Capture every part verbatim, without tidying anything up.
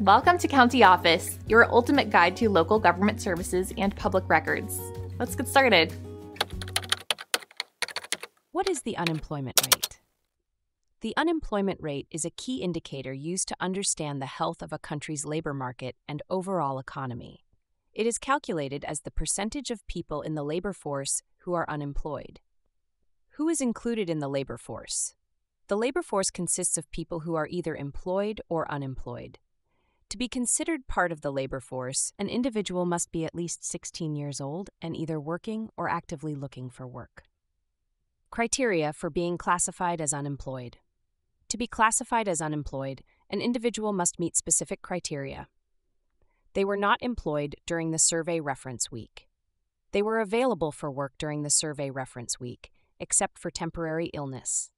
Welcome to County Office, your ultimate guide to local government services and public records. Let's get started. What is the unemployment rate? The unemployment rate is a key indicator used to understand the health of a country's labor market and overall economy. It is calculated as the percentage of people in the labor force who are unemployed. Who is included in the labor force? The labor force consists of people who are either employed or unemployed. To be considered part of the labor force, an individual must be at least sixteen years old and either working or actively looking for work. Criteria for being classified as unemployed. To be classified as unemployed, an individual must meet specific criteria. They were not employed during the survey reference week. They were available for work during the survey reference week, except for temporary illness.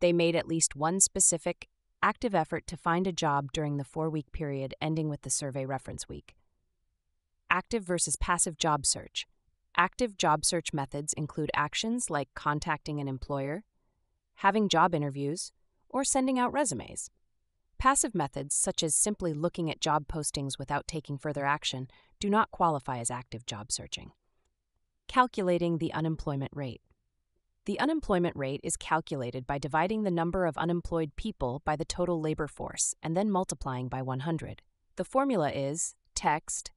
They made at least one specific active effort to find a job during the four-week period ending with the survey reference week. Active versus passive job search. Active job search methods include actions like contacting an employer, having job interviews, or sending out resumes. Passive methods, such as simply looking at job postings without taking further action, do not qualify as active job searching. Calculating the unemployment rate. The unemployment rate is calculated by dividing the number of unemployed people by the total labor force and then multiplying by one hundred. The formula is text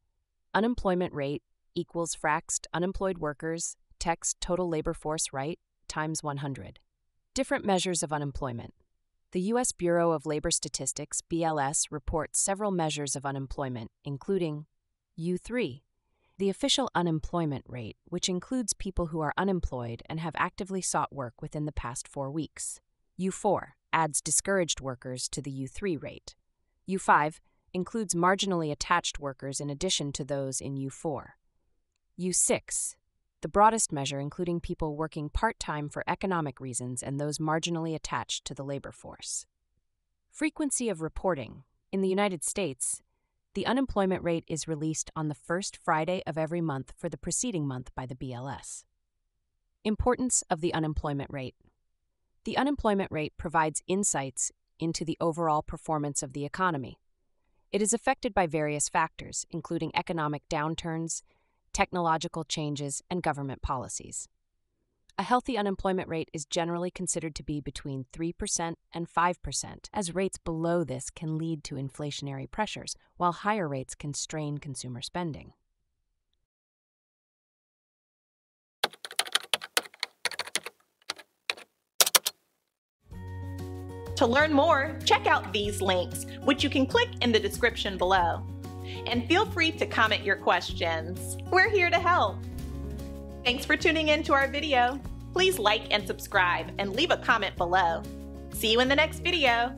unemployment rate equals fract unemployed workers text total labor force rate times one hundred. Different measures of unemployment. The U S Bureau of Labor Statistics (B L S) reports several measures of unemployment, including U three. The official unemployment rate, which includes people who are unemployed and have actively sought work within the past four weeks. U four adds discouraged workers to the U three rate. U five includes marginally attached workers in addition to those in U four. U six, the broadest measure including people working part-time for economic reasons and those marginally attached to the labor force. Frequency of reporting. In the United States, the unemployment rate is released on the first Friday of every month for the preceding month by the B L S. Importance of the unemployment rate. The unemployment rate provides insights into the overall performance of the economy. It is affected by various factors, including economic downturns, technological changes, and government policies. A healthy unemployment rate is generally considered to be between three percent and five percent, as rates below this can lead to inflationary pressures, while higher rates can strain consumer spending. To learn more, check out these links, which you can click in the description below. And feel free to comment your questions. We're here to help. Thanks for tuning in to our video. Please like and subscribe and leave a comment below. See you in the next video.